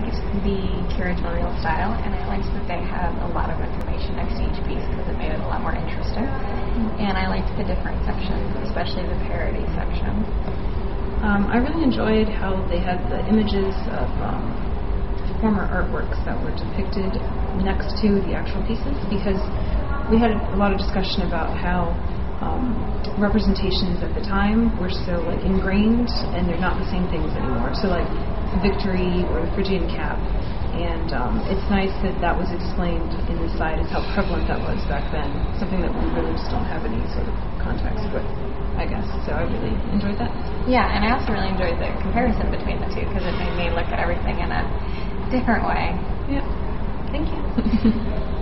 liked the curatorial style, and I liked that they had a lot of information next to each piece because it made it a lot more interesting. And I liked the different sections, especially the parody section. I really enjoyed how they had the images of former artworks that were depicted next to the actual pieces, because we had a lot of discussion about how representations at the time were so like ingrained, and they're not the same things anymore. So like Victory or the Phrygian cap, and it's nice that that was explained in the side as how prevalent that was back then, something that we really just don't have any sort of context with, I guess. So I really enjoyed that. Yeah, and I also really enjoyed the comparison between the two, because it made me look at everything in a different way. Yeah. Thank you.